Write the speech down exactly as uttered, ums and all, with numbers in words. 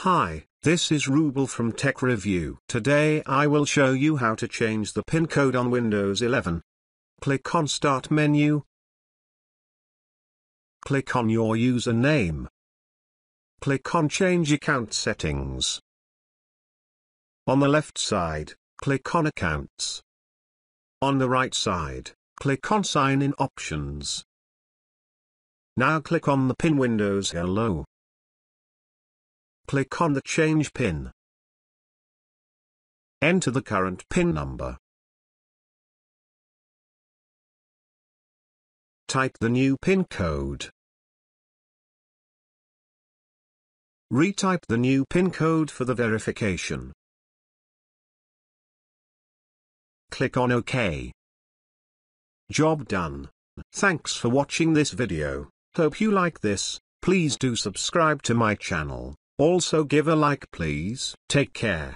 Hi, this is Rubel from Tech Review. Today I will show you how to change the pin code on Windows eleven. Click on Start menu. Click on your username. Click on Change Account Settings. On the left side, click on Accounts. On the right side, click on Sign In Options. Now click on the pin Windows Hello. Click on the Change Pin. Enter the current pin number. Type the new pin code. Retype the new pin code for the verification. Click on OK. Job done. Thanks for watching this video. Hope you like this. Please do subscribe to my channel. Also give a like please. Take care.